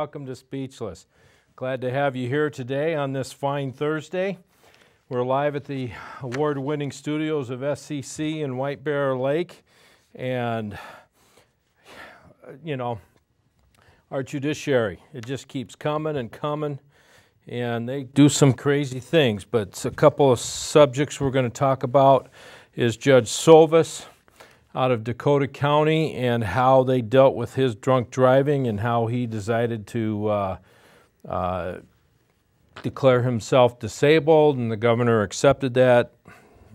Welcome to Speechless. Glad to have you here today on this fine Thursday. We're live at the award-winning studios of SCC in White Bear Lake. And, you know, our judiciary, it just keeps coming and coming. And they do some crazy things. But a couple of subjects we're going to talk about is Judge Sovis out of Dakota County and how they dealt with his drunk driving and how he decided to declare himself disabled, and the governor accepted that.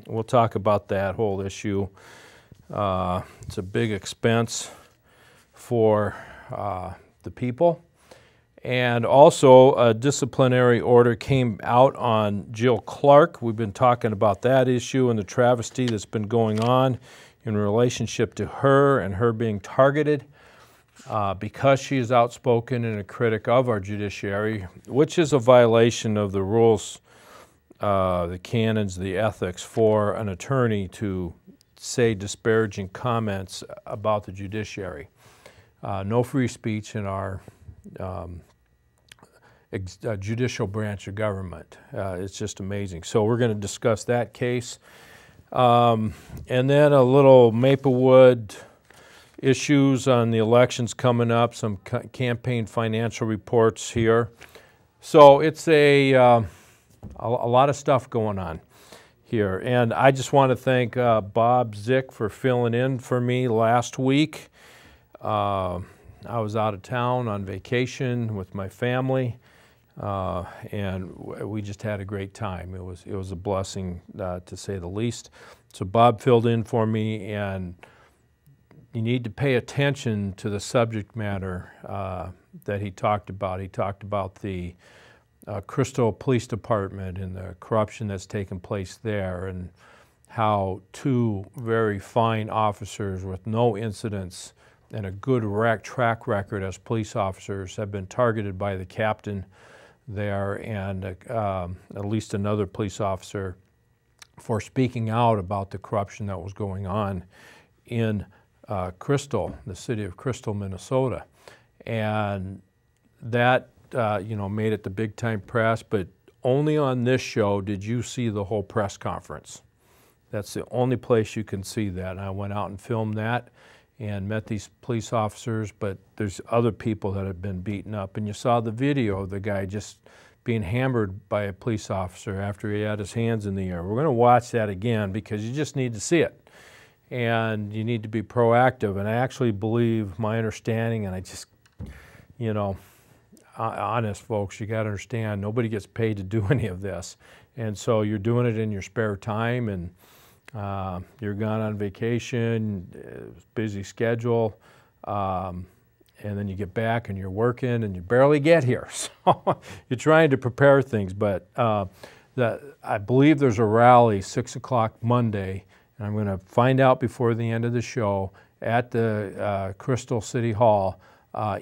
We'll talk about that whole issue. It's a big expense for the people. And also a disciplinary order came out on Jill Clark. We've been talking about that issue and the travesty that's been going on in relationship to her and her being targeted because she is outspoken and a critic of our judiciary, which is a violation of the rules, the canons, the ethics for an attorney to say disparaging comments about the judiciary. No free speech in our judicial branch of government. It's just amazing. So we're going to discuss that case. And then a little Maplewood issues on the elections coming up, some campaign financial reports here. So it's a lot of stuff going on here. And I just want to thank Bob Zick for filling in for me last week. I was out of town on vacation with my family. And we just had a great time. It was a blessing, to say the least. So Bob filled in for me, and you need to pay attention to the subject matter that he talked about. He talked about the Crystal Police Department and the corruption that's taken place there, and how two very fine officers with no incidents and a good track record as police officers have been targeted by the captain there and at least another police officer for speaking out about the corruption that was going on in Crystal, the city of Crystal, Minnesota. And that, you know, made it the big time press, but only on this show did you see the whole press conference. That's the only place you can see that. And I went out and filmed that and met these police officers, but there's other people that have been beaten up. And you saw the video of the guy just being hammered by a police officer after he had his hands in the air. We're gonna watch that again because you just need to see it. And you need to be proactive. And I actually believe my understanding, and I just, you know, honest folks, you gotta understand, nobody gets paid to do any of this. And so you're doing it in your spare time, and you're gone on vacation, busy schedule, and then you get back and you're working and you barely get here. So you're trying to prepare things, but I believe there's a rally 6 o'clock Monday, and I'm going to find out before the end of the show at the Crystal City Hall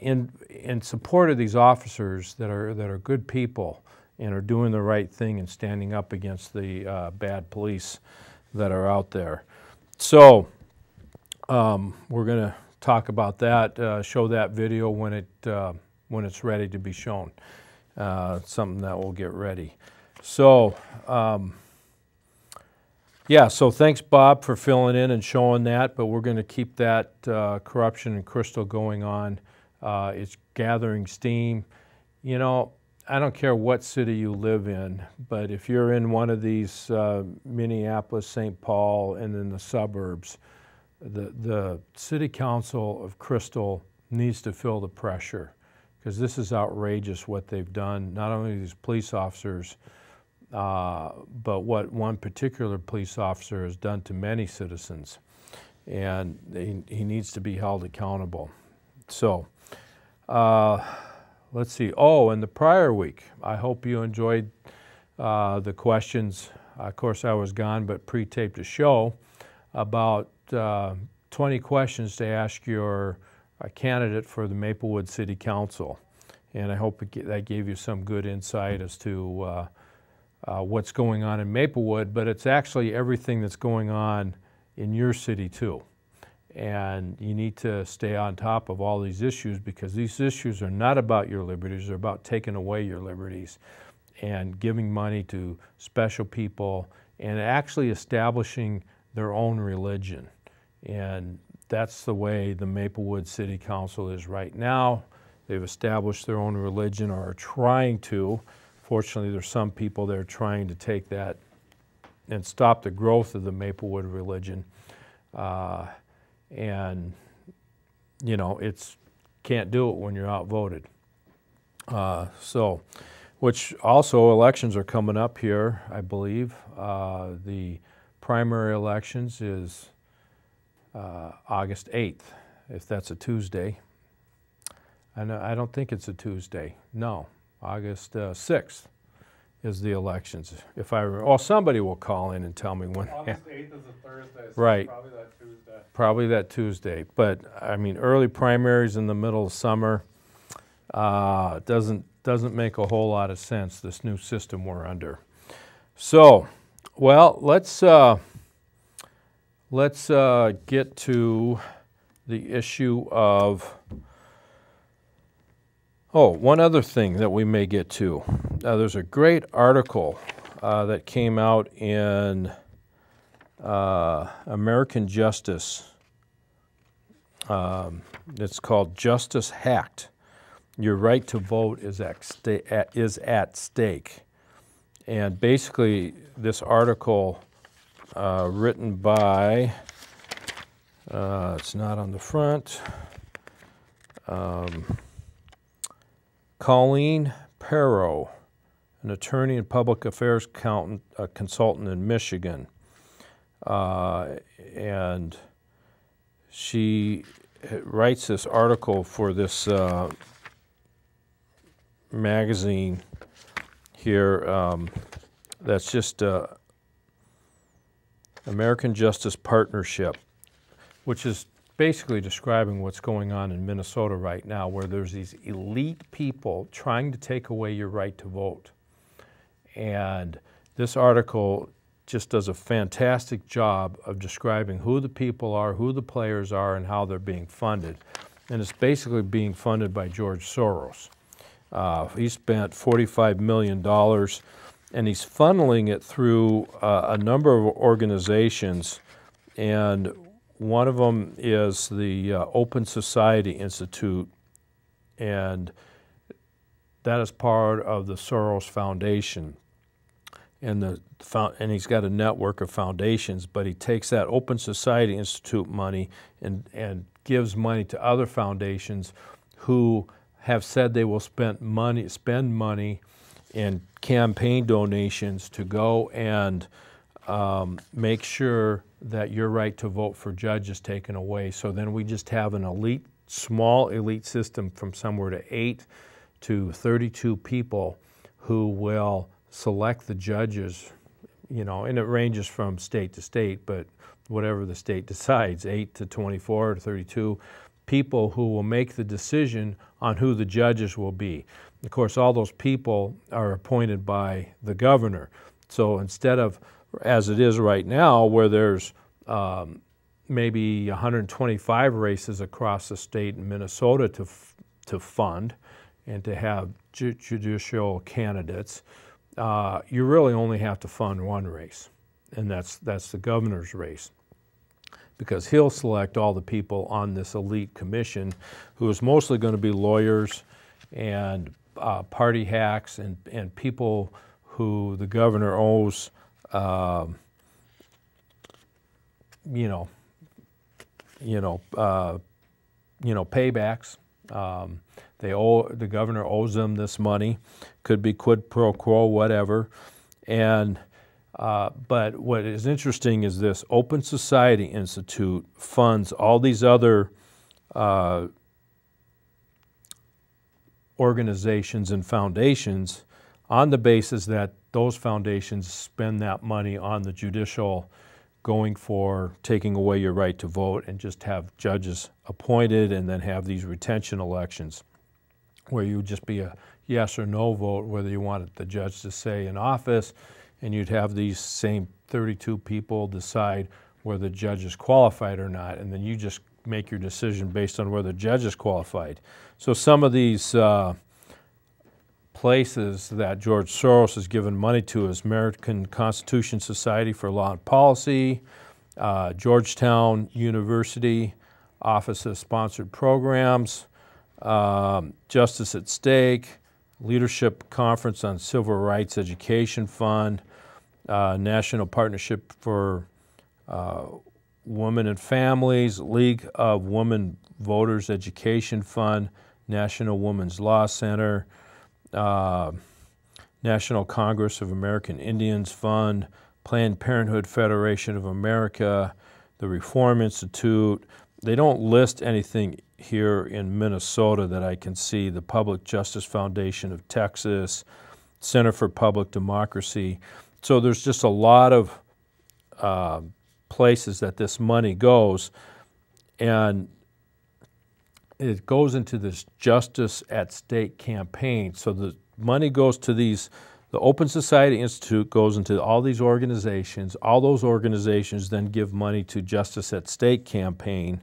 in support of these officers that are good people and are doing the right thing and standing up against the bad police that are out there. So we're going to talk about that, show that video when it's ready to be shown, something that will get ready. So yeah, so thanks Bob for filling in and showing that, but we're going to keep that corruption in Crystal going on. It's gathering steam. You know, I don't care what city you live in, but if you're in one of these Minneapolis, St. Paul, and in the suburbs, the City Council of Crystal needs to feel the pressure, because this is outrageous what they've done, not only to these police officers, but what one particular police officer has done to many citizens. And he needs to be held accountable. So, let's see. Oh, and the prior week, I hope you enjoyed the questions. Of course, I was gone, but pre-taped a show about 20 questions to ask your candidate for the Maplewood City Council. And I hope that gave you some good insight as to what's going on in Maplewood, but it's actually everything that's going on in your city, too. And you need to stay on top of all these issues, because these issues are not about your liberties, they're about taking away your liberties and giving money to special people and actually establishing their own religion. And that's the way the Maplewood City Council is right now. They've established their own religion, or are trying to. Fortunately, there's some people that are trying to take that and stop the growth of the Maplewood religion. And, you know, it's, can't do it when you're outvoted. So, which also, elections are coming up here, I believe. The primary elections is August 8th, if that's a Tuesday. And I don't think it's a Tuesday. No, August 6th is the elections. If I remember, oh, somebody will call in and tell me when. August 8th is a Thursday, so right. Probably that Tuesday. Probably that Tuesday. But I mean, early primaries in the middle of summer doesn't make a whole lot of sense, this new system we're under. So, well, let's get to the issue of. Oh, one other thing that we may get to. There's a great article that came out in American Justice. It's called Justice Hacked. Your right to vote is at stake. And basically, this article written by, it's not on the front, Colleen Pero, an attorney and public affairs consultant in Michigan. And she writes this article for this magazine here that's just American Justice Partnership, which is basically describing what's going on in Minnesota right now, where there's these elite people trying to take away your right to vote. And this article just does a fantastic job of describing who the people are, who the players are, and how they're being funded. And it's basically being funded by George Soros. He spent $45 million, and he's funneling it through a number of organizations, and one of them is the Open Society Institute, and that is part of the Soros Foundation. And he's got a network of foundations, but he takes that Open Society Institute money and gives money to other foundations who have said they will spend money in campaign donations to go and make sure that your right to vote for judge is taken away. So then we just have an elite, small elite system from somewhere to 8 to 32 people who will select the judges, you know, and it ranges from state to state, but whatever the state decides, 8 to 24 to 32 people who will make the decision on who the judges will be. Of course, all those people are appointed by the governor. So instead of as it is right now, where there's maybe 125 races across the state in Minnesota to fund and to have judicial candidates, you really only have to fund one race, and that's the governor's race, because he'll select all the people on this elite commission, who is mostly going to be lawyers and party hacks and people who the governor owes paybacks. The governor owes them this money. Could be quid pro quo, whatever. And but what is interesting is this Open Society Institute funds all these other organizations and foundations on the basis that those foundations spend that money on the judicial, going for taking away your right to vote, and just have judges appointed and then have these retention elections where you would just be a yes or no vote whether you wanted the judge to stay in office, and you'd have these same 32 people decide whether the judge is qualified or not, and then you just make your decision based on whether the judge is qualified. So some of these places that George Soros has given money to is American Constitution Society for Law and Policy, Georgetown University Office of Sponsored Programs, Justice at Stake, Leadership Conference on Civil Rights Education Fund, National Partnership for Women and Families, League of Women Voters Education Fund, National Women's Law Center, National Congress of American Indians Fund, Planned Parenthood Federation of America, the Reform Institute. They don't list anything here in Minnesota that I can see, the Public Justice Foundation of Texas, Center for Public Democracy. So there's just a lot of places that this money goes, and it goes into this Justice at Stake campaign. So the money goes to these, the Open Society Institute goes into all these organizations. All those organizations then give money to Justice at Stake campaign,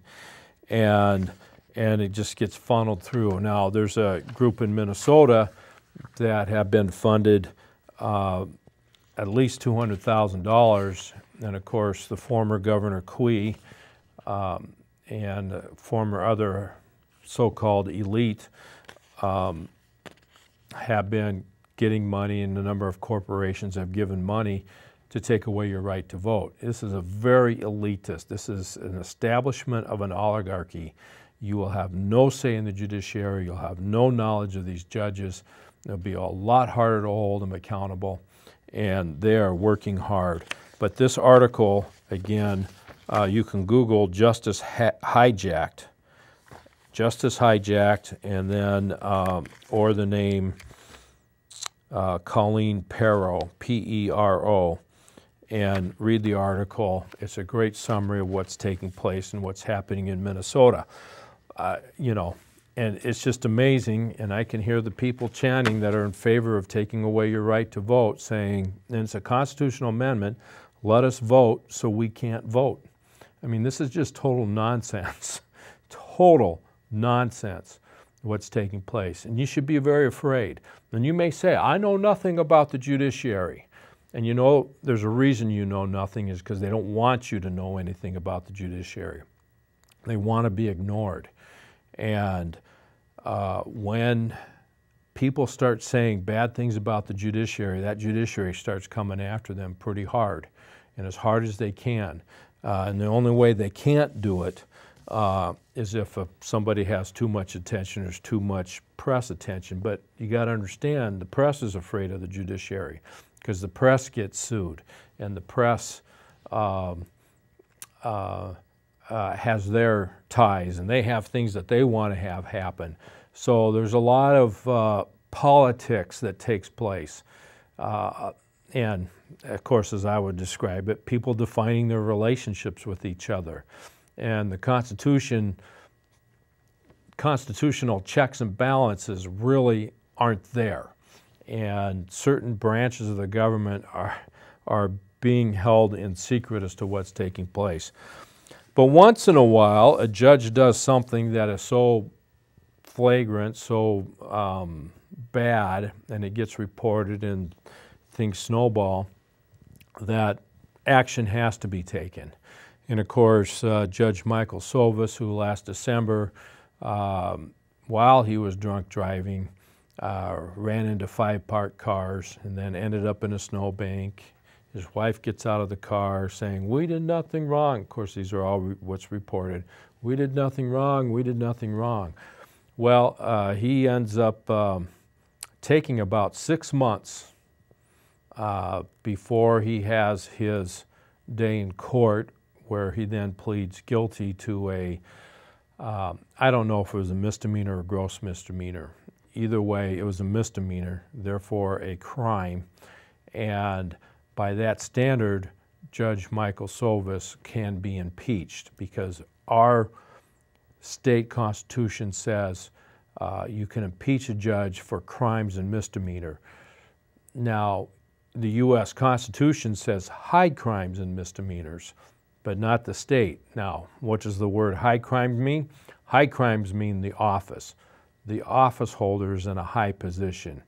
and it just gets funneled through. Now, there's a group in Minnesota that have been funded at least $200,000, and of course the former Governor Quie and former other so-called elite have been getting money, and a number of corporations have given money to take away your right to vote. This is a very elitist. This is an establishment of an oligarchy. You will have no say in the judiciary. You'll have no knowledge of these judges. It'll be a lot harder to hold them accountable, and they are working hard. But this article, again, you can Google Justice Hijacked. Justice Hijacked, and then, or the name Colleen Pero, P-E-R-O, and read the article. It's a great summary of what's taking place and what's happening in Minnesota. You know, and it's just amazing, and I can hear the people chanting that are in favor of taking away your right to vote saying, and it's a constitutional amendment, let us vote so we can't vote. I mean, this is just total nonsense. Total nonsense, what's taking place. And you should be very afraid. And you may say, I know nothing about the judiciary. And you know, there's a reason you know nothing is because they don't want you to know anything about the judiciary. They want to be ignored. And when people start saying bad things about the judiciary, that judiciary starts coming after them pretty hard, and as hard as they can. And the only way they can't do it is if somebody has too much attention, there's too much press attention. But you got to understand, the press is afraid of the judiciary because the press gets sued, and the press has their ties, and they have things that they want to have happen. So there's a lot of politics that takes place. And of course, as I would describe it, people defining their relationships with each other. And the constitutional checks and balances really aren't there. And certain branches of the government are being held in secret as to what's taking place. But once in a while, a judge does something that is so flagrant, so bad, and it gets reported and things snowball, that action has to be taken. And of course, Judge Michael Sovis, who last December, while he was drunk driving, ran into 5 parked cars and then ended up in a snowbank. His wife gets out of the car saying, we did nothing wrong. Of course, these are all what's reported. We did nothing wrong, we did nothing wrong. Well, he ends up taking about 6 months before he has his day in court, where he then pleads guilty to a, I don't know if it was a misdemeanor or gross misdemeanor. Either way, it was a misdemeanor, therefore a crime. And by that standard, Judge Michael Sovis can be impeached, because our state constitution says you can impeach a judge for crimes and misdemeanor. Now, the U.S. Constitution says high crimes and misdemeanors. but not the state. Now, what does the word high crime mean? High crimes mean the office. The office holder is in a high position.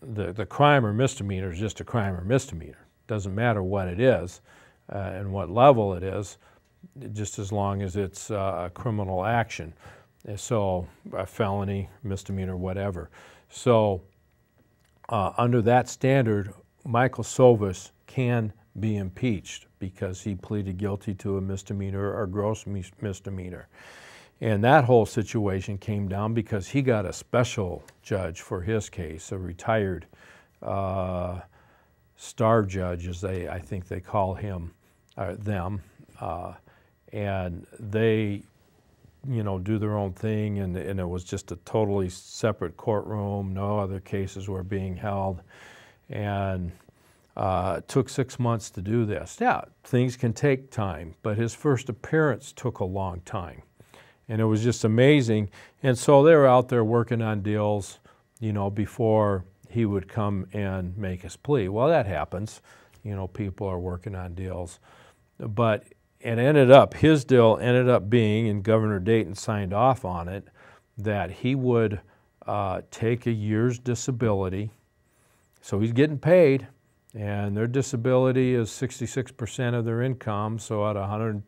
The crime or misdemeanor is just a crime or misdemeanor. Doesn't matter what it is and what level it is, just as long as it's a criminal action. So a felony, misdemeanor, whatever. So under that standard, Michael Sovis can be impeached because he pleaded guilty to a misdemeanor or gross misdemeanor. And that whole situation came down because he got a special judge for his case, a retired star judge, as they, I think they call him, them. And they, you know, do their own thing, and it was just a totally separate courtroom. No other cases were being held. And it took 6 months to do this. Yeah, things can take time, but his first appearance took a long time. And it was just amazing. And so they were out there working on deals, you know, before he would come and make his plea. Well, that happens. You know, people are working on deals. But it ended up, his deal ended up being, and Governor Dayton signed off on it, that he would take a year's disability. So he's getting paid, and their disability is 66% of their income, so at $120,000,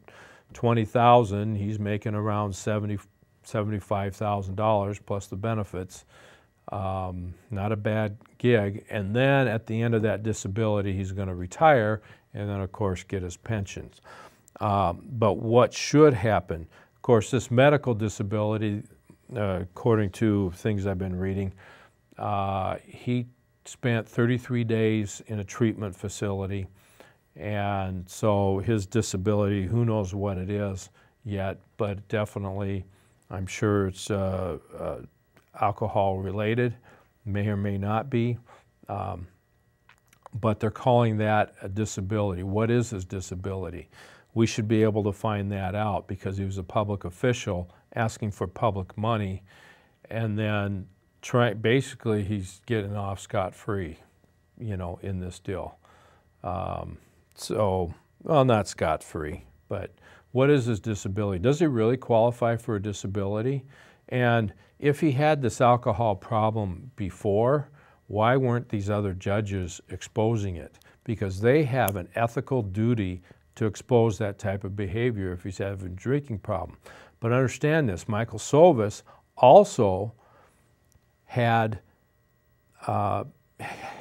he's making around $75,000 plus the benefits. Not a bad gig. And then at the end of that disability, he's going to retire and then, of course, get his pensions. But what should happen? Of course, this medical disability, according to things I've been reading, he spent 33 days in a treatment facility. And so his disability, who knows what it is yet, but definitely I'm sure it's alcohol related, may or may not be, but they're calling that a disability. What is his disability? We should be able to find that out because he was a public official asking for public money, and then basically he's getting off scot-free, you know, in this deal. So, well, not scot-free, but what is his disability? Does he really qualify for a disability? And if he had this alcohol problem before, why weren't these other judges exposing it? Because they have an ethical duty to expose that type of behavior if he's having a drinking problem. But understand this, Michael Sovis also had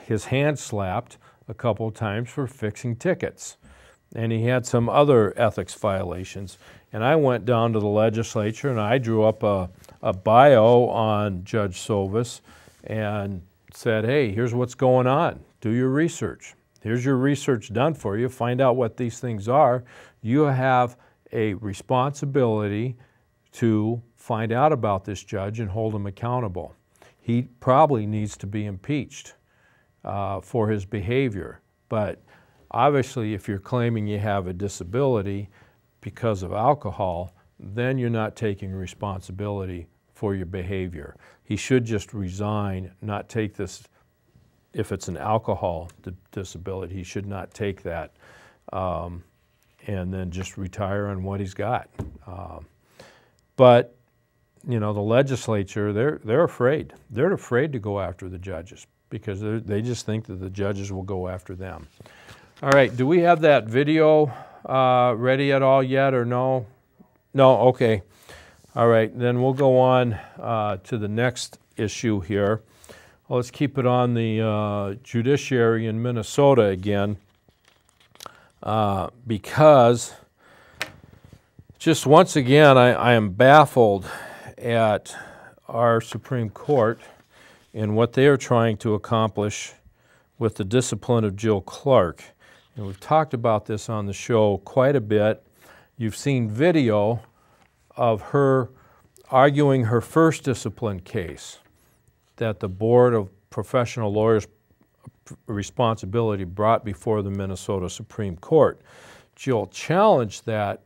his hand slapped a couple of times for fixing tickets. And he had some other ethics violations. And I went down to the legislature and I drew up a bio on Judge Sovis and said, hey, here's what's going on. Do your research. Here's your research done for you. Find out what these things are. You have a responsibility to find out about this judge and hold him accountable. He probably needs to be impeached for his behavior. But obviously, if you're claiming you have a disability because of alcohol, then you're not taking responsibility for your behavior. He should just resign, not take this, if it's an alcohol disability, he should not take that, and then just retire on what he's got. But you know, the legislature, they're afraid. They're afraid to go after the judges, because they just think that the judges will go after them. All right, do we have that video ready at all yet, or no? No, okay. All right, then we'll go on to the next issue here. Well, let's keep it on the judiciary in Minnesota again, because just once again, I am baffled at our Supreme Court and what they are trying to accomplish with the discipline of Jill Clark. And we've talked about this on the show quite a bit. You've seen video of her arguing her first discipline case that the Board of Professional Lawyers Responsibility brought before the Minnesota Supreme Court. Jill challenged that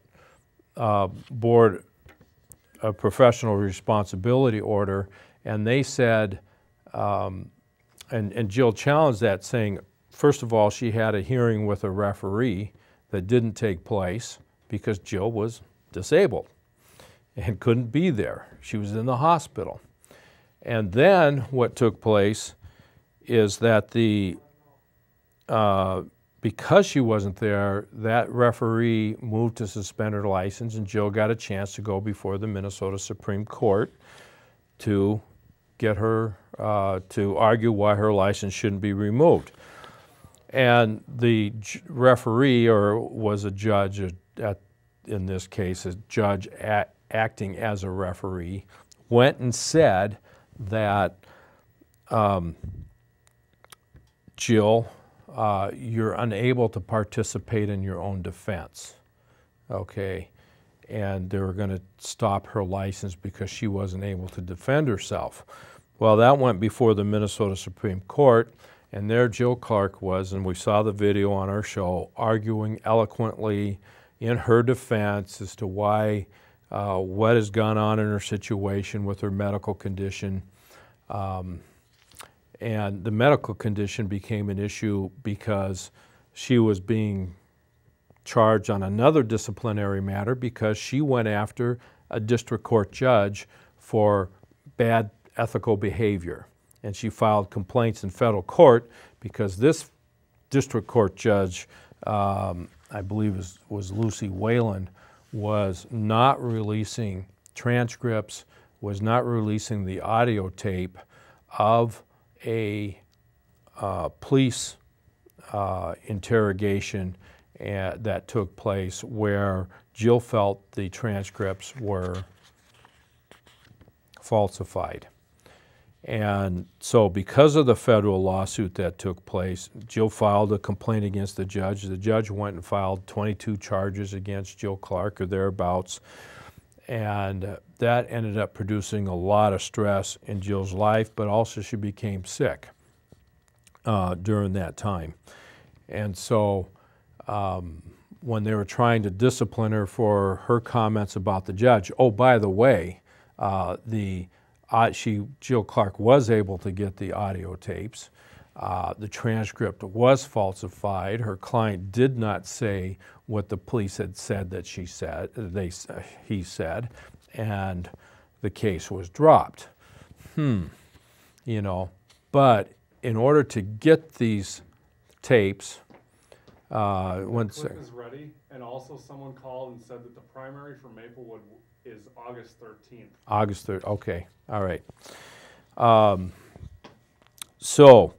Board of Professional Responsibility order, and they said, and Jill challenged that, saying, first of all, she had a hearing with a referee that didn't take place because Jill was disabled and couldn't be there. She was in the hospital. And then what took place is that the because she wasn't there, that referee moved to suspend her license, and Jill got a chance to go before the Minnesota Supreme Court to get her to argue why her license shouldn't be removed. And the referee, or was a judge at, in this case, a judge acting as a referee, went and said that Jill, you're unable to participate in your own defense, okay? And they were going to stop her license because she wasn't able to defend herself. Well, that went before the Minnesota Supreme Court, and there Jill Clark was, and we saw the video on our show, arguing eloquently in her defense as to why, what has gone on in her situation with her medical condition. And the medical condition became an issue because she was being charged on another disciplinary matter because she went after a district court judge for bad ethical behavior. And she filed complaints in federal court because this district court judge, I believe was Lucy Whelan, was not releasing transcripts, was not releasing the audio tape of a police interrogation that took place where Jill felt the transcripts were falsified. And so because of the federal lawsuit that took place, Jill filed a complaint against the judge. The judge went and filed 22 charges against Jill Clark or thereabouts. And that ended up producing a lot of stress in Jill's life, but also she became sick during that time. And so when they were trying to discipline her for her comments about the judge, oh, by the way, Jill Clark was able to get the audio tapes. The transcript was falsified. Her client did not say what the police had said that she said, he said, and the case was dropped. You know, but in order to get these tapes, is ready, and also someone called and said that the primary for Maplewood is August 13th. August 3rd, okay, all right. So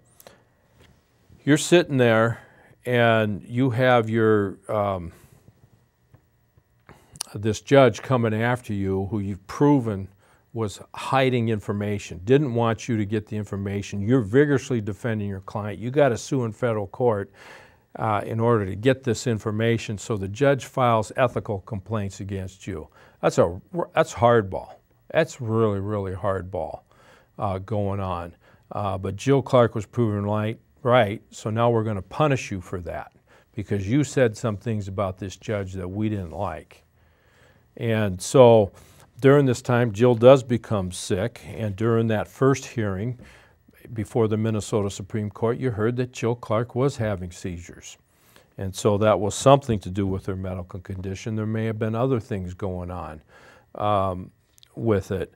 you're sitting there and you have your, this judge coming after you who you've proven was hiding information, didn't want you to get the information. You're vigorously defending your client. You got to sue in federal court in order to get this information, so the judge files ethical complaints against you. That's hardball. That's really, really hardball going on. But Jill Clark was proven right, so now we're going to punish you for that because you said some things about this judge that we didn't like. And so during this time, Jill does become sick, and during that first hearing before the Minnesota Supreme Court, you heard that Jill Clark was having seizures. And so that was something to do with her medical condition. There may have been other things going on with it.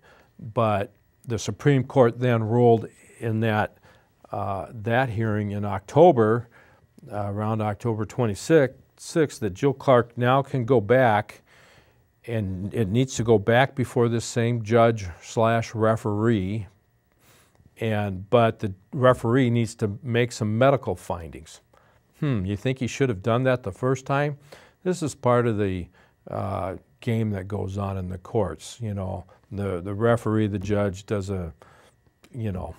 But the Supreme Court then ruled in that hearing in October, around October 26th, that Jill Clark now can go back, and it needs to go back before this same judge/referee, but the referee needs to make some medical findings. You think he should have done that the first time? This is part of the game that goes on in the courts. You know, the referee, the judge does a, you know,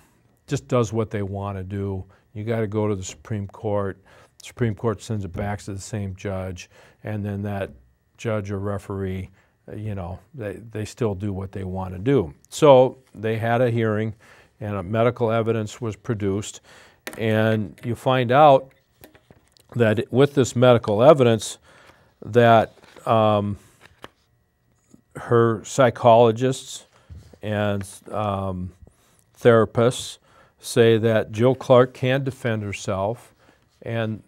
just does what they want to do. You got to go to the Supreme Court. The Supreme Court sends it back to the same judge, and then that judge or referee, you know, they still do what they want to do. So they had a hearing, and medical evidence was produced, and you find out that with this medical evidence that her psychologists and therapists say that Jill Clark can defend herself, and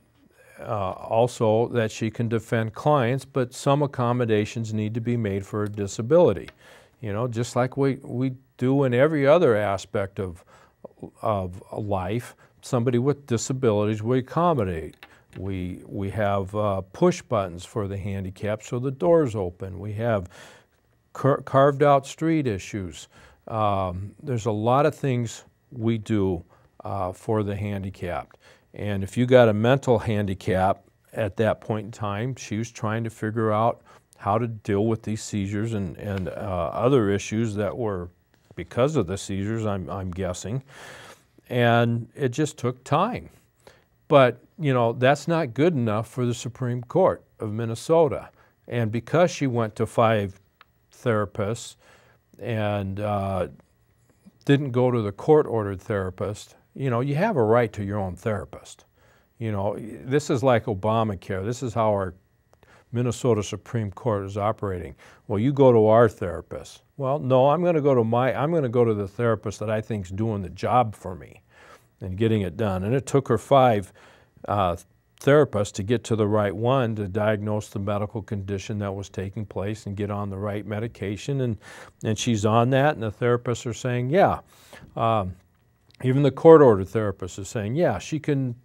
also that she can defend clients, but some accommodations need to be made for a disability. You know, just like we do in every other aspect of life, somebody with disabilities we accommodate. We have push buttons for the handicapped so the doors open. We have carved out street issues. There's a lot of things we do for the handicapped. And if you got a mental handicap at that point in time, she was trying to figure out how to deal with these seizures and other issues that were because of the seizures, I'm guessing. And it just took time. But, you know, that's not good enough for the Supreme Court of Minnesota. And because she went to 5 therapists and didn't go to the court-ordered therapist, you know, you have a right to your own therapist. You know, this is like Obamacare. This is how our Minnesota Supreme Court is operating. Well, you go to our therapist. Well, no, I'm going to go to the therapist that I think's doing the job for me and getting it done. And it took her 5 therapists to get to the right one to diagnose the medical condition that was taking place and get on the right medication. And she's on that, and the therapists are saying, yeah. Even the court-ordered therapist is saying, yeah, she can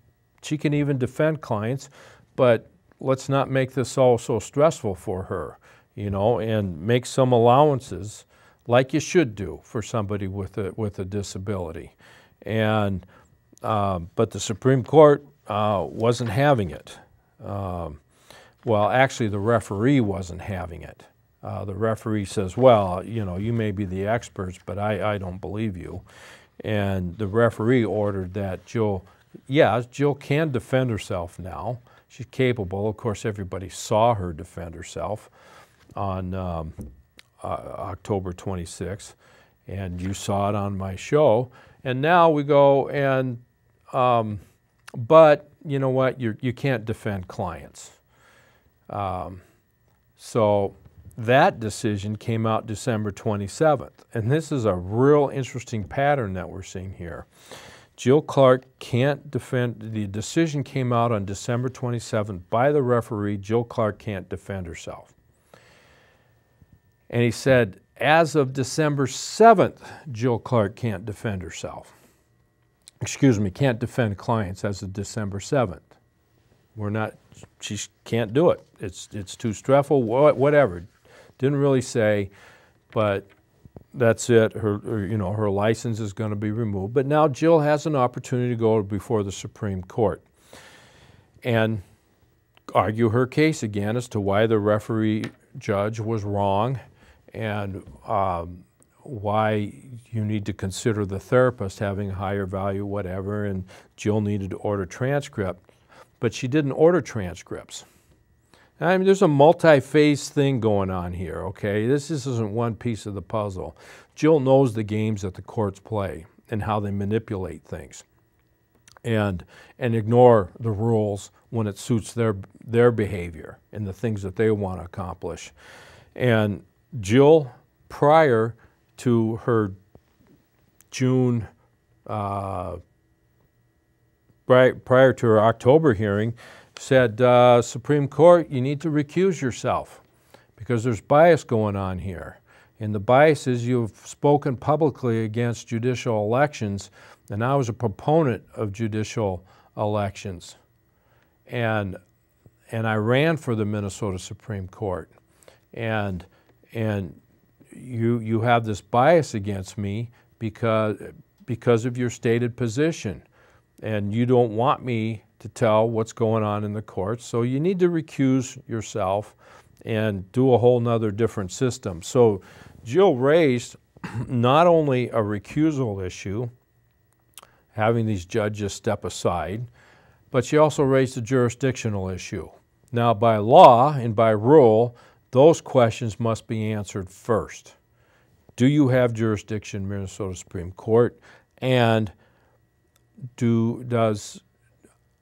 even defend clients, but let's not make this all so stressful for her, you know, and make some allowances like you should do for somebody with a disability. And, but the Supreme Court wasn't having it. Well, actually, the referee wasn't having it. The referee says, well, you know, you may be the experts, but I don't believe you. And the referee ordered that Jill can defend herself now. She's capable. Of course, everybody saw her defend herself on October 26th, and you saw it on my show. And now we go and, but you know what? You can't defend clients. So that decision came out December 27th. And this is a real interesting pattern that we're seeing here. Jill Clark can't defend, the decision came out on December 27th by the referee, Jill Clark can't defend herself. And he said, as of December 7th, Jill Clark can't defend herself. Excuse me, can't defend clients as of December 7th. We're not, she can't do it. It's too stressful, whatever. Didn't really say, but that's it. Her, you know, her license is going to be removed. But now Jill has an opportunity to go before the Supreme Court and argue her case again as to why the referee judge was wrong and why you need to consider the therapist having a higher value, whatever. And Jill needed to order transcript, but she didn't order transcripts. I mean, there's a multi-phase thing going on here, okay? This isn't one piece of the puzzle. Jill knows the games that the courts play and how they manipulate things and ignore the rules when it suits their behavior and the things that they want to accomplish. And Jill, prior to her June, prior to her October hearing, said, Supreme Court, you need to recuse yourself because there's bias going on here. And the bias is you've spoken publicly against judicial elections, and I was a proponent of judicial elections. And I ran for the Minnesota Supreme Court. And you have this bias against me because of your stated position, and you don't want me to tell what's going on in the courts. So you need to recuse yourself and do a whole nother different system. So Jill raised not only a recusal issue, having these judges step aside, but she also raised a jurisdictional issue. Now by law and by rule, those questions must be answered first. Do you have jurisdiction, Minnesota Supreme Court? And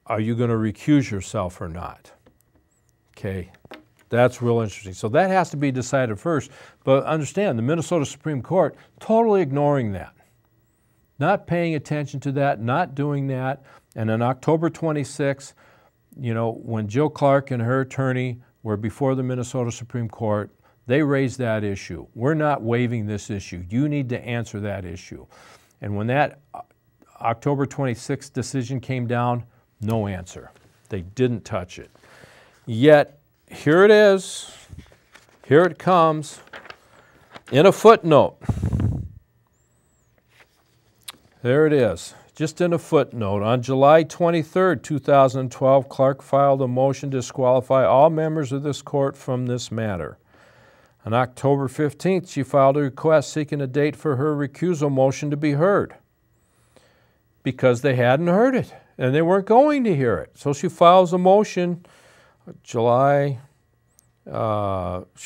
are you going to recuse yourself or not? Okay, that's real interesting. So that has to be decided first. But understand, the Minnesota Supreme Court totally ignoring that, not paying attention to that, not doing that. And on October 26th, you know, when Jill Clark and her attorney were before the Minnesota Supreme Court, they raised that issue. We're not waiving this issue. You need to answer that issue. And when that October 26th decision came down, no answer. They didn't touch it. Yet, here it is. Here it comes in a footnote. There it is, just in a footnote. On July 23rd, 2012, Clark filed a motion to disqualify all members of this court from this matter. On October 15th, she filed a request seeking a date for her recusal motion to be heard because they hadn't heard it and they weren't going to hear it. So she files a motion she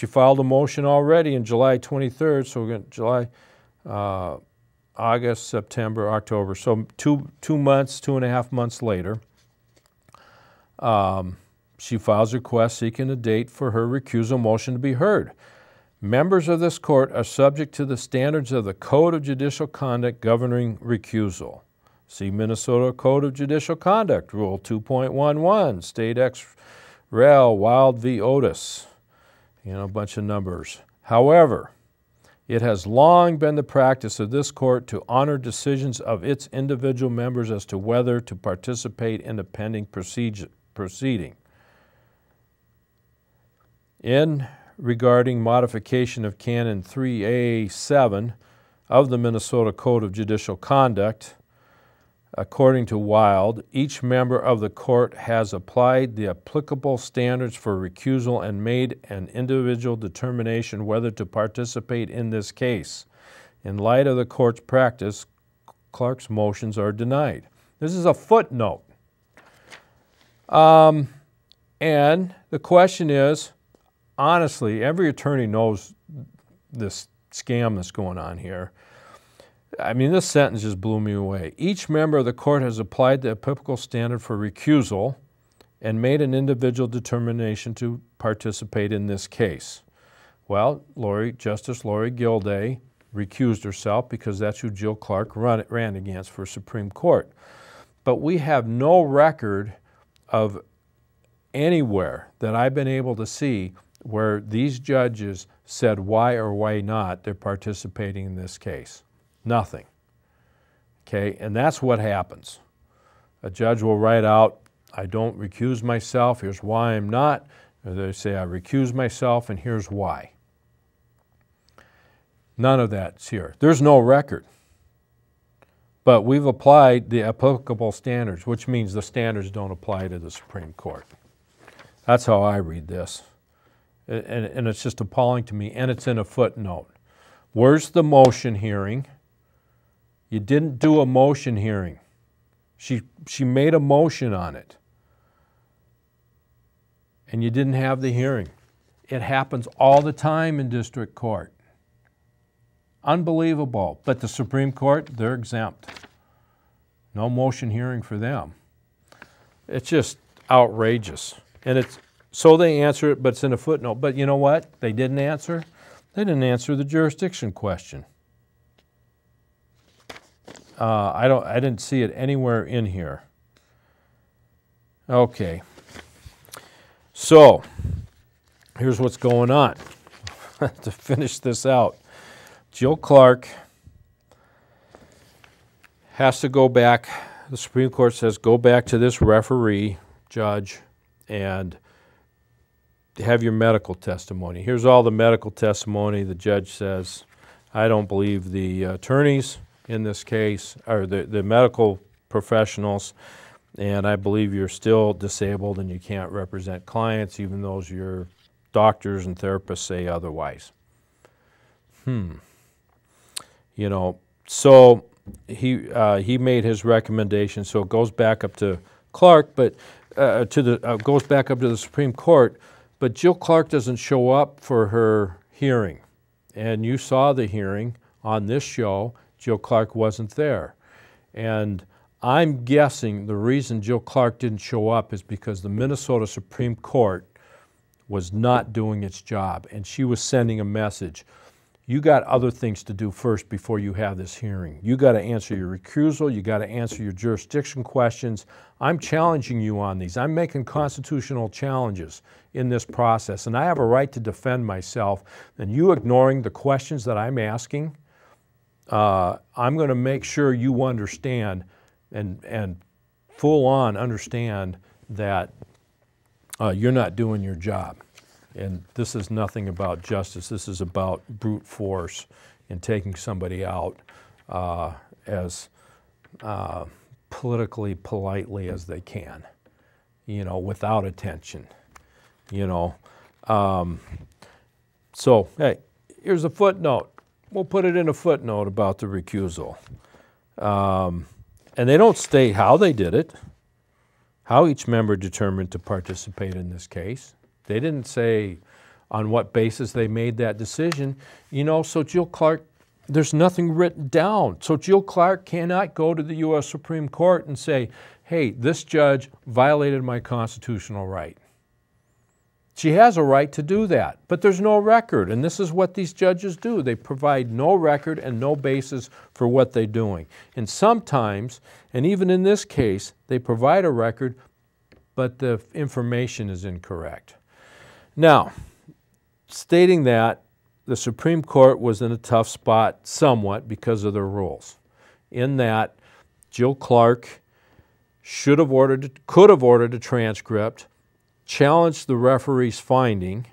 filed a motion already in July 23rd, so we're going to July, August, September, October. So two and a half months later, she files a request seeking a date for her recusal motion to be heard. Members of this court are subject to the standards of the Code of Judicial Conduct governing recusal. See Minnesota Code of Judicial Conduct, Rule 2.11, State Ex Rel, Wild v. Otis, you know, a bunch of numbers. However, it has long been the practice of this court to honor decisions of its individual members as to whether to participate in a pending proceeding. In regarding modification of Canon 3A7 of the Minnesota Code of Judicial Conduct, according to Wild, each member of the court has applied the applicable standards for recusal and made an individual determination whether to participate in this case. In light of the court's practice, Clark's motions are denied. This is a footnote. And the question is, honestly, every attorney knows this scam that's going on here. I mean, this sentence just blew me away. Each member of the court has applied the applicable standard for recusal and made an individual determination to participate in this case. Well, Justice Lori Gilday recused herself because that's who Jill Clark ran against for Supreme Court. But we have no record of anywhere that I've been able to see where these judges said why or why not they're participating in this case. Nothing. Okay, and that's what happens. A judge will write out, I don't recuse myself, here's why I'm not. Or they say, I recuse myself, and here's why. None of that's here. There's no record. But we've applied the applicable standards, which means the standards don't apply to the Supreme Court. That's how I read this. And it's just appalling to me, and it's in a footnote. Where's the motion hearing? You didn't do a motion hearing. She made a motion on it. And you didn't have the hearing. It happens all the time in district court. Unbelievable. But the Supreme Court, they're exempt. No motion hearing for them. It's just outrageous. And it's so they answer it, but it's in a footnote. But you know what? They didn't answer. They didn't answer the jurisdiction question. I didn't see it anywhere in here. Okay. So, here's what's going on. To finish this out, Jill Clark has to go back. The Supreme Court says, go back to this referee, judge, and have your medical testimony. Here's all the medical testimony. The judge says, I don't believe the attorneys in this case, or the medical professionals, and I believe you're still disabled and you can't represent clients, even though your doctors and therapists say otherwise. You know, so he made his recommendation, so it goes back up to Clark, but goes back up to the Supreme Court. But Jill Clark doesn't show up for her hearing. And you saw the hearing on this show. Jill Clark wasn't there. And I'm guessing the reason Jill Clark didn't show up is because the Minnesota Supreme Court was not doing its job. And she was sending a message. you got other things to do first before you have this hearing. You got to answer your recusal. You got to answer your jurisdiction questions. I'm challenging you on these. I'm making constitutional challenges in this process, and I have a right to defend myself. And you ignoring the questions that I'm asking, I'm going to make sure you understand and full on understand that you're not doing your job. And this is nothing about justice. This is about brute force and taking somebody out as politically politely as they can, you know, without attention, you know. So, hey, here's a footnote. We'll put it in a footnote about the recusal. And they don't state how they did it, how each member determined to participate in this case. They didn't say on what basis they made that decision. You know, so Jill Clark, there's nothing written down. So Jill Clark cannot go to the U.S. Supreme Court and say, hey, this judge violated my constitutional right. She has a right to do that, but there's no record. And this is what these judges do. They provide no record and no basis for what they're doing. And sometimes, and even in this case, they provide a record, but the information is incorrect. Now, stating that, the Supreme Court was in a tough spot somewhat because of their rules, in that Jill Clark should have ordered, could have ordered a transcript, challenged the referee's finding,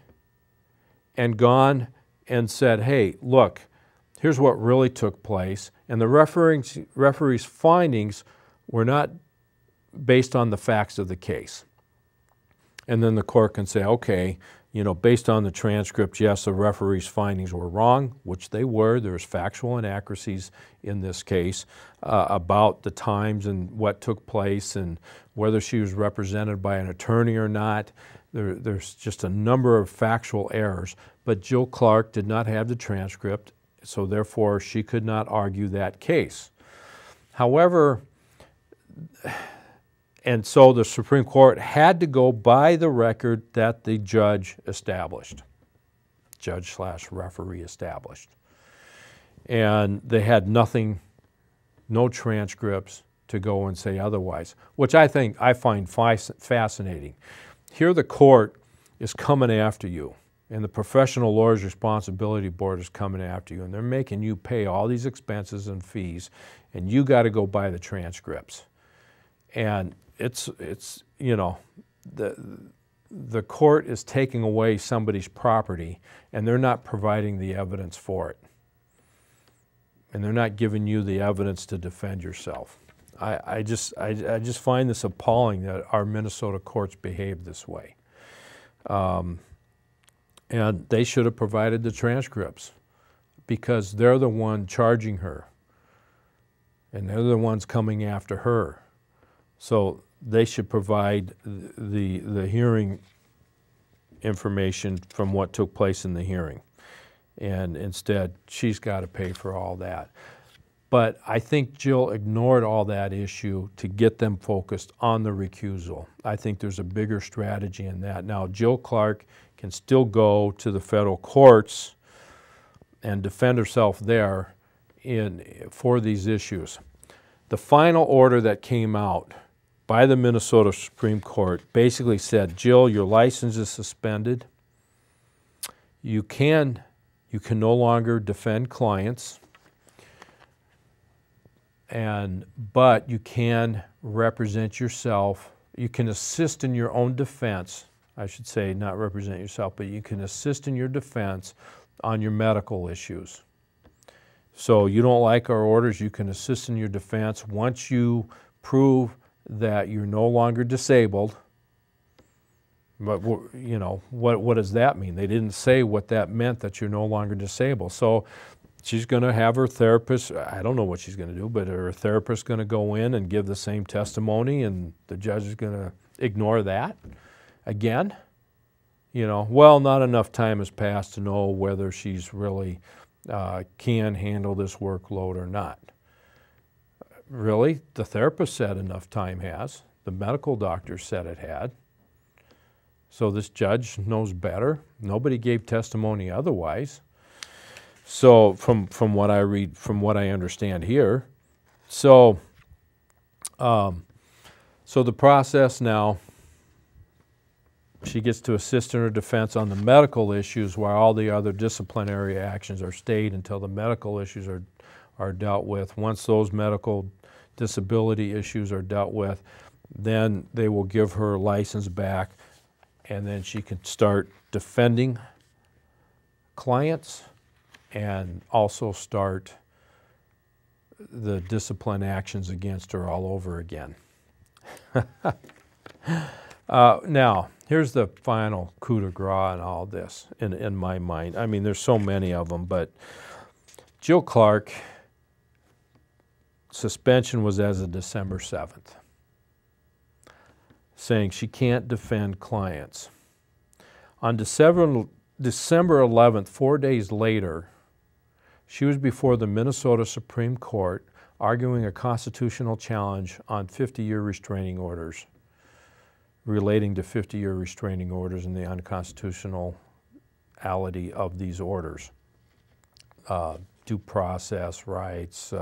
and gone and said, hey, look, here's what really took place, and the referee's findings were not based on the facts of the case. And then the court can say, okay, you know, based on the transcript, yes, the referee's findings were wrong, which they were. There's factual inaccuracies in this case about the times and what took place and whether she was represented by an attorney or not. There's just a number of factual errors. But Jill Clark did not have the transcript, so therefore she could not argue that case. However, and so the Supreme Court had to go by the record that the judge established, judge / referee established. And they had nothing, no transcripts to go and say otherwise, which I think I find fascinating. Here the court is coming after you, and the Professional Lawyers Responsibility Board is coming after you, and they're making you pay all these expenses and fees, and you got to go by the transcripts. And it's you know, the court is taking away somebody's property, and they're not providing the evidence for it. And they're not giving you the evidence to defend yourself. I just find this appalling that our Minnesota courts behave this way. And they should have provided the transcripts because they're the one charging her. And they're the ones coming after her. So they should provide the hearing information from what took place in the hearing. And instead, she's got to pay for all that. But I think Jill ignored all that issue to get them focused on the recusal. I think there's a bigger strategy in that. Now, Jill Clark can still go to the federal courts and defend herself there for these issues. The final order that came out by the Minnesota Supreme Court basically said, Jill, your license is suspended. You can no longer defend clients, but you can represent yourself. You can assist in your own defense. I should say not represent yourself, but you can assist in your defense on your medical issues. So you don't like our orders, you can assist in your defense. Once you prove that you're no longer disabled, but you know, what does that mean? They didn't say what that meant, that you're no longer disabled. So she's gonna have her therapist, I don't know what she's gonna do, but her therapist's gonna go in and give the same testimony, and the judge is gonna ignore that again. You know, well, not enough time has passed to know whether she's really can handle this workload or not. Really? The therapist said enough time has. The medical doctor said it had. So this judge knows better. Nobody gave testimony otherwise. So from what I read, from what I understand here, so so the process now, she gets to assist in her defense on the medical issues while all the other disciplinary actions are stayed until the medical issues are dealt with. Once those medical disability issues are dealt with, then they will give her license back, and then she can start defending clients and also start the discipline actions against her all over again. Now, here's the final coup de grace in all this, in my mind. I mean, there's so many of them, but Jill Clark suspension was as of December 7th, saying she can't defend clients. On December 11th, 4 days later, she was before the Minnesota Supreme Court arguing a constitutional challenge on 50-year restraining orders, relating to 50-year restraining orders and the unconstitutionality of these orders. Due process rights,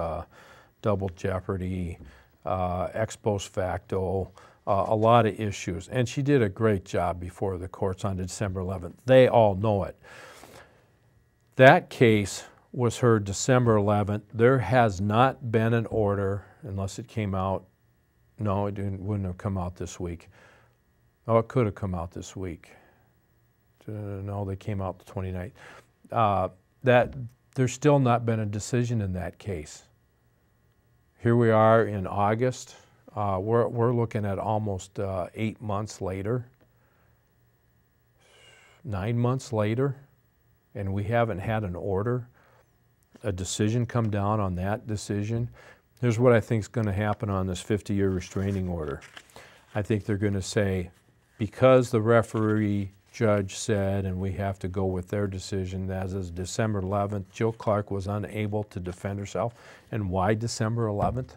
double jeopardy, ex post facto, a lot of issues. And she did a great job before the courts on December 11th. They all know it. That case was heard December 11th. There has not been an order, unless it came out, no, it didn't, wouldn't have come out this week. Oh, it could have come out this week. No, they came out the 29th. That there's still not been a decision in that case. Here we are in August. We're looking at almost 8 months later, 9 months later, and we haven't had an order, a decision come down on that decision. Here's what I think is going to happen on this 50-year restraining order. I think they're going to say, because the referee judge said, and we have to go with their decision, as is December 11th, Jill Clark was unable to defend herself. And why December 11th?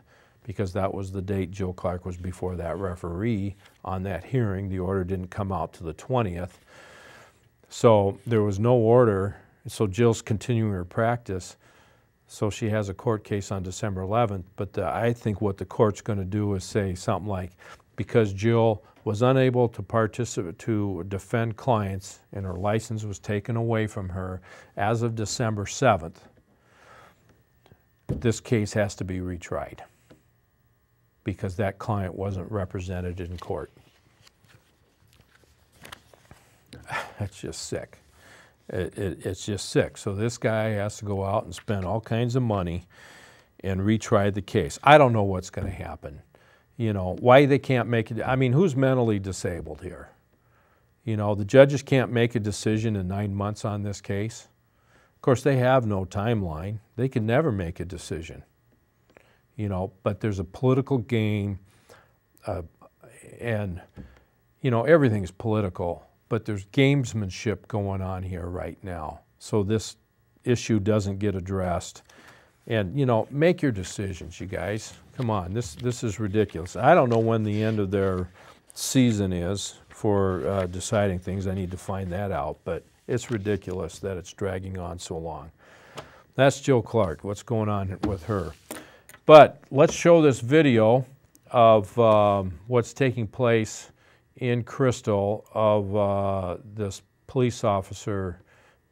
Because that was the date Jill Clark was before that referee on that hearing. The order didn't come out to the 20th. So there was no order. So Jill's continuing her practice. So she has a court case on December 11th. But I think what the court's going to do is say something like, because Jill was unable to participate, to defend clients, and her license was taken away from her as of December 7th, this case has to be retried because that client wasn't represented in court. That's just sick. It's just sick. So this guy has to go out and spend all kinds of money and retry the case. I don't know what's going to happen. You know, why they can't make it. I mean, who's mentally disabled here? You know, the judges can't make a decision in 9 months on this case. Of course, they have no timeline. They can never make a decision. You know, but there's a political game, and, you know, everything's political, but there's gamesmanship going on here right now. So this issue doesn't get addressed. And, you know, make your decisions, you guys. Come on, this is ridiculous. I don't know when the end of their season is for deciding things. I need to find that out, but it's ridiculous that it's dragging on so long. That's Jill Clark, what's going on with her. But let's show this video of what's taking place in Crystal of this police officer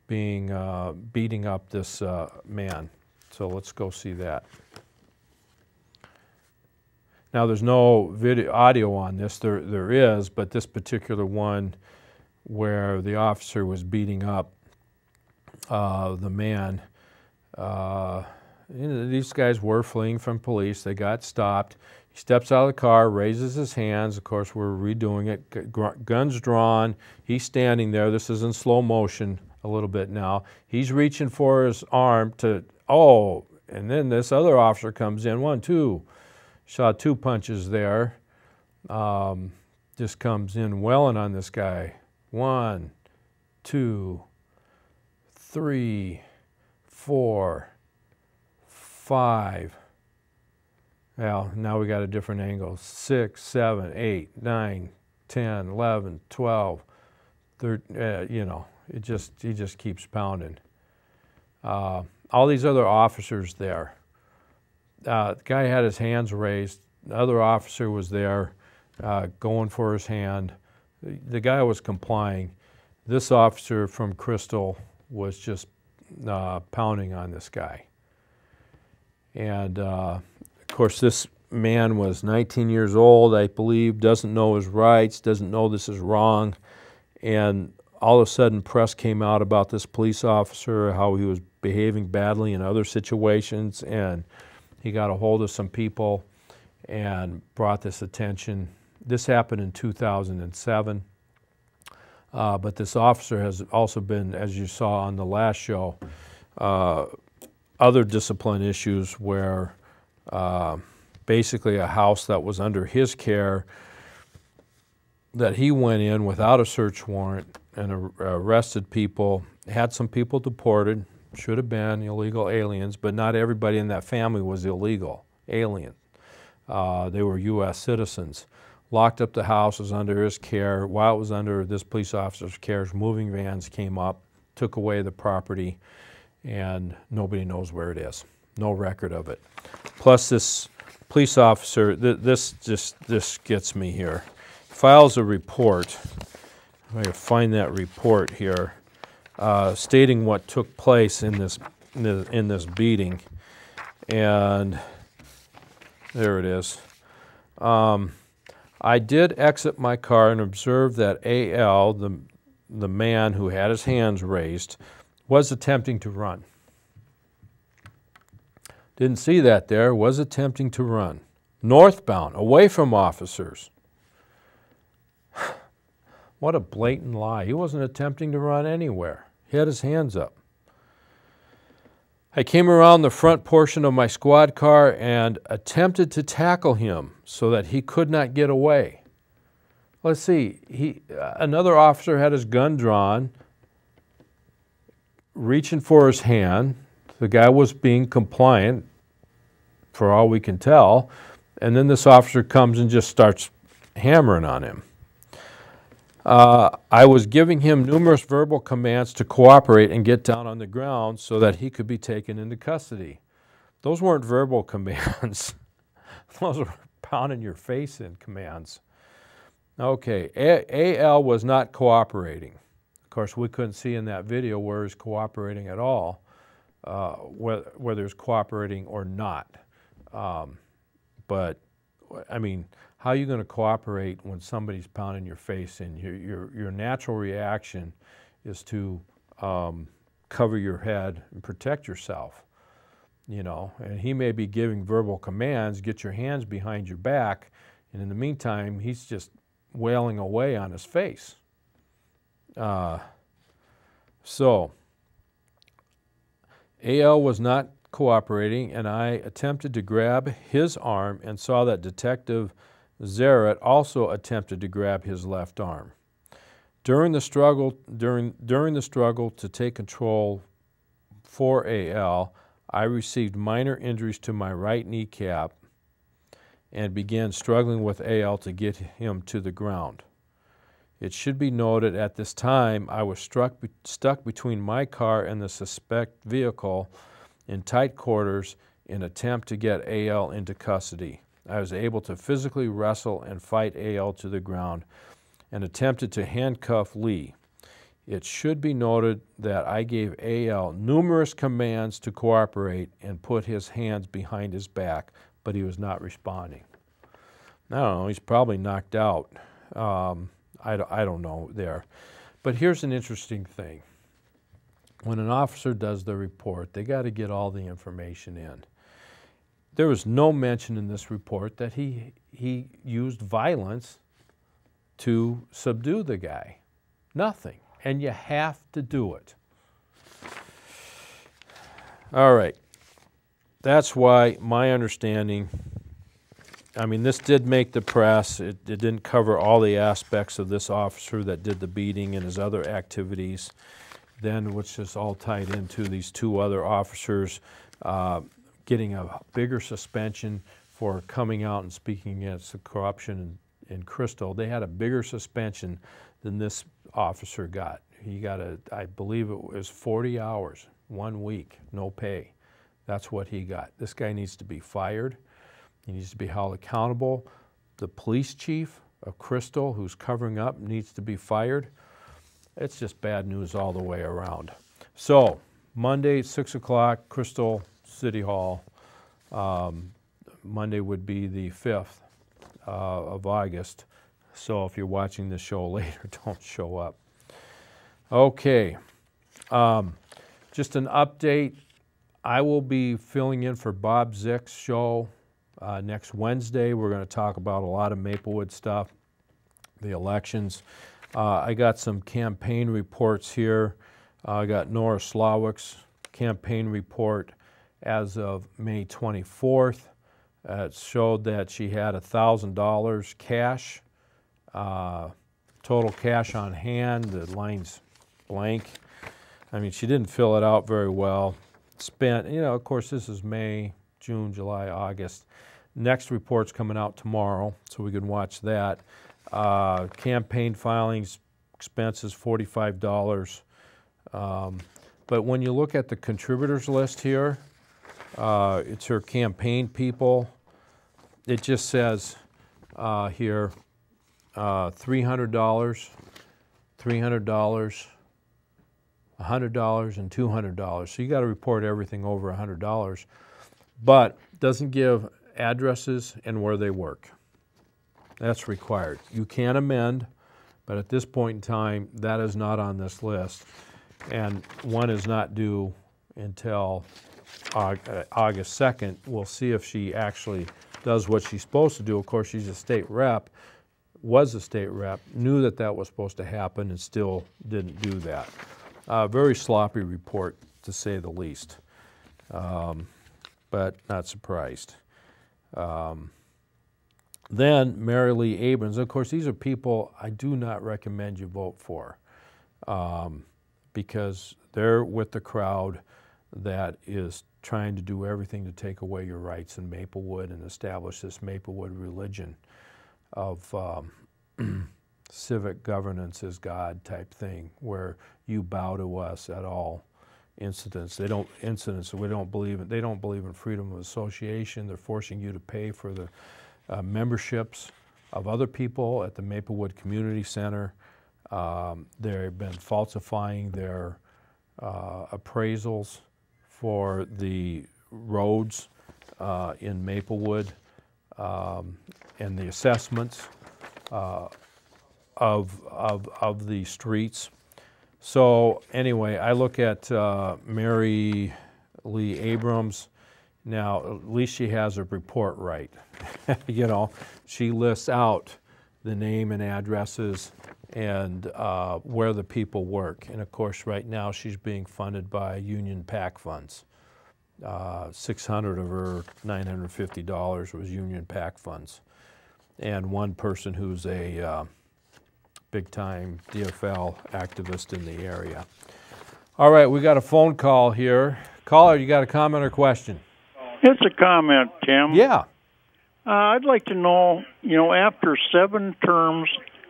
being beating up this man. So let's go see that. Now there's no video audio on this. There is, but this particular one where the officer was beating up the man. You know, these guys were fleeing from police. They got stopped. He steps out of the car, raises his hands. Of course, we're redoing it. Guns drawn. He's standing there. This is in slow motion a little bit now. He's reaching for his arm to. Oh, and then this other officer comes in, one, two, saw two punches there. Just comes in welling on this guy. One, two, three, four, five. Well, now we got a different angle. 6, 7, 8, 9, 10, 11, 12, 13, you know, it just, he just keeps pounding. all these other officers there. The guy had his hands raised. The other officer was there going for his hand. The guy was complying. This officer from Crystal was just pounding on this guy. And of course, this man was 19 years old, I believe, doesn't know his rights, doesn't know this is wrong. And all of a sudden, press came out about this police officer, how he was behaving badly in other situations. And he got a hold of some people and brought this attention. This happened in 2007. But this officer has also been, as you saw on the last show, other discipline issues where basically a house that was under his care that he went in without a search warrant and arrested people, had some people deported, should have been illegal aliens, but not everybody in that family was illegal alien. They were U.S. citizens. Locked up the house, was under his care. While it was under this police officer's care, moving vans came up, took away the property, and nobody knows where it is. No record of it. Plus this police officer, this gets me here, files a report, I'm going to find that report here, stating what took place in this beating, and there it is. I did exit my car and observed that A.L., the man who had his hands raised, was attempting to run. Didn't see that there, was attempting to run. Northbound, away from officers. What a blatant lie. He wasn't attempting to run anywhere. He had his hands up. I came around the front portion of my squad car and attempted to tackle him so that he could not get away. Let's see, another officer had his gun drawn, reaching for his hand. The guy was being compliant, for all we can tell, and then this officer comes and just starts hammering on him. I was giving him numerous verbal commands to cooperate and get down on the ground so that he could be taken into custody. Those weren't verbal commands. Those were pounding your face in commands. Okay, A.L. was not cooperating. Of course, we couldn't see in that video where he's cooperating at all, whether he's cooperating or not. But, I mean, how are you going to cooperate when somebody's pounding your face in? Your natural reaction is to cover your head and protect yourself, you know. And he may be giving verbal commands, get your hands behind your back, and in the meantime, he's just wailing away on his face. So, A.L. was not cooperating, and I attempted to grab his arm and saw that Detective Zaret also attempted to grab his left arm. During the struggle to take control for A.L., I received minor injuries to my right kneecap and began struggling with A.L. to get him to the ground. It should be noted at this time I was stuck between my car and the suspect vehicle in tight quarters in attempt to get A.L. into custody. I was able to physically wrestle and fight A.L. to the ground and attempted to handcuff Lee. It should be noted that I gave A.L. numerous commands to cooperate and put his hands behind his back, but he was not responding. I don't know, he's probably knocked out. I don't know there. But here's an interesting thing. When an officer does the report, they got to get all the information in. There was no mention in this report that he used violence to subdue the guy. Nothing. And you have to do it. All right. That's why my understanding, I mean, this did make the press. It didn't cover all the aspects of this officer that did the beating and his other activities, then which is all tied into these two other officers getting a bigger suspension for coming out and speaking against the corruption in Crystal. They had a bigger suspension than this officer got. He got I believe it was 40 hours, 1 week, no pay. That's what he got. This guy needs to be fired. He needs to be held accountable. The police chief of Crystal, who's covering up, needs to be fired. It's just bad news all the way around. So Monday, 6 o'clock, Crystal City Hall. Monday would be the 5th of August. So if you're watching this show later, don't show up. Okay, just an update. I will be filling in for Bob Zick's show next Wednesday. We're going to talk about a lot of Maplewood stuff, the elections. I got some campaign reports here. I got Nora Slawik's campaign report as of May 24th. It showed that she had $1,000 cash, total cash on hand. The line's blank. I mean, she didn't fill it out very well. Spent, you know, of course, this is May, June, July, August. Next report's coming out tomorrow, so we can watch that. Campaign filings, expenses, $45. But when you look at the contributors list here, it's her campaign people. It just says here, $300, $300, $100, and $200. So you got to report everything over $100, but doesn't give addresses and where they work. That's required. You can amend, but at this point in time, that is not on this list, and one is not due until August 2nd. We'll see if she actually does what she's supposed to do. Of course, she's a state rep, was a state rep, knew that that was supposed to happen and still didn't do that. Very sloppy report, to say the least, but not surprised. Then Mary Lee Abrams. Of course, these are people I do not recommend you vote for because they're with the crowd that is trying to do everything to take away your rights in Maplewood and establish this Maplewood religion of civic governance is God type thing, where you bow to us at all incidents. We don't believe in. They don't believe in freedom of association. They're forcing you to pay for the memberships of other people at the Maplewood Community Center. They've been falsifying their appraisals for the roads in Maplewood and the assessments of the streets. So anyway, I look at Mary Lee Abrams. Now, at least she has her report right. You know, she lists out the name and addresses and where the people work. And of course, right now she's being funded by union PAC funds. $600 of her $950 was union PAC funds. And one person who's a big-time DFL activist in the area. All right, we got a phone call here. Caller, you got a comment or question? It's a comment, Tim. Yeah. I'd like to know, you know, after 7 terms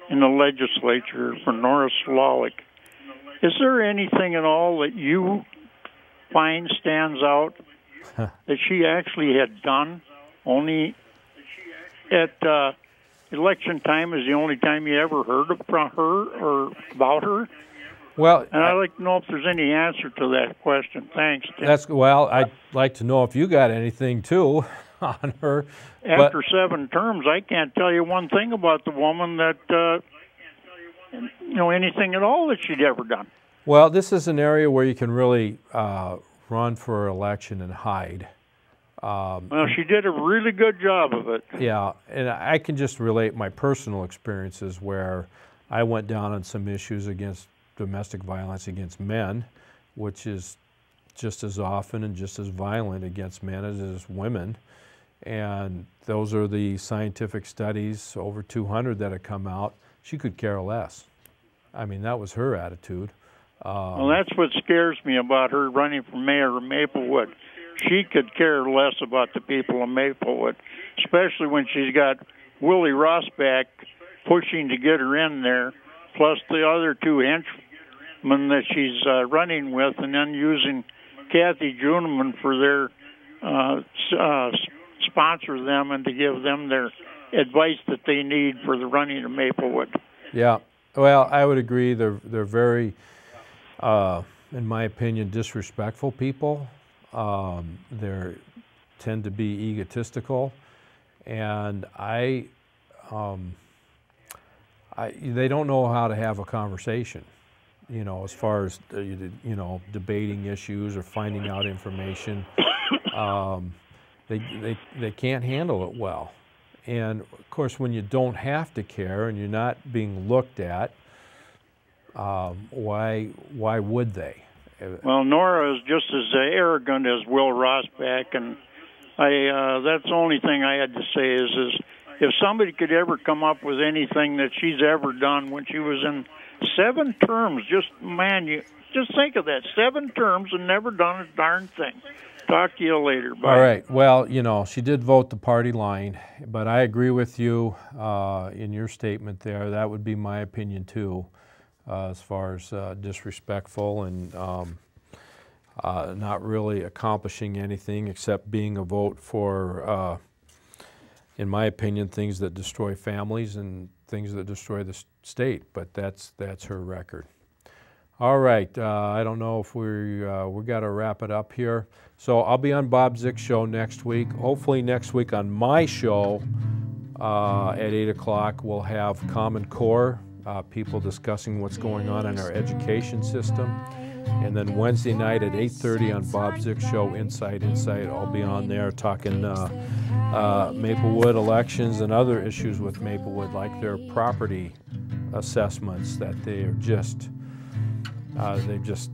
in the legislature for Nora Slawik, is there anything at all that you find stands out that she actually had done? Only at election time is the only time you ever heard from her or about her? Well, and I'd like to know if there's any answer to that question. Thanks, Tim. That's, well, I'd like to know if you got anything, too, on her. After 7 terms, I can't tell you one thing about the woman that, you know, anything at all that she'd ever done. Well, this is an area where you can really run for election and hide. Well, she did a really good job of it. Yeah, and I can just relate my personal experiences where I went down on some issues against domestic violence against men, which is just as often and just as violent against men as it is women. And those are the scientific studies, over 200 that have come out. She could care less. I mean, that was her attitude. Well, that's what scares me about her running for mayor of Maplewood. She could care less about the people of Maplewood, especially when she's got Willie Rosbach pushing to get her in there, plus the other 2 henchmen that she's running with, and then using Kathy Juneman for their sponsor them and to give them their advice that they need for the running of Maplewood. Yeah, well, I would agree. They're very, in my opinion, disrespectful people. They tend to be egotistical, and they don't know how to have a conversation. You know, as far as, you know, debating issues or finding out information, they can't handle it well. And of course, when you don't have to care and you're not being looked at, why would they? Well, Nora is just as arrogant as Will Rosbach, and that's the only thing I had to say is if somebody could ever come up with anything that she's ever done when she was in 7 terms, just, man, you just think of that, 7 terms and never done a darn thing. Talk to you later. Bye. All right. Well, you know, she did vote the party line, but I agree with you in your statement there. That would be my opinion, too, as far as disrespectful and not really accomplishing anything except being a vote for, in my opinion, things that destroy families and things that destroy the state. But that's her record. All right, I don't know if we got to wrap it up here. So I'll be on Bob Zick's show next week. Hopefully next week on my show at 8 o'clock we'll have Common Core, people discussing what's going on in our education system. And then Wednesday night at 8:30 on Bob Zick's show, Inside Insight, I'll be on there talking Maplewood elections and other issues with Maplewood, like their property assessments that they are just... they're just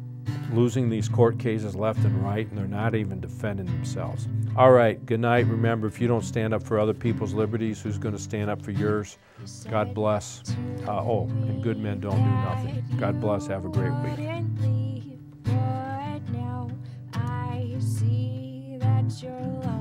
losing these court cases left and right, and they're not even defending themselves. All right, good night. Remember, if you don't stand up for other people's liberties, who's going to stand up for yours? God bless. Oh, and good men don't do nothing. God bless. Have a great week.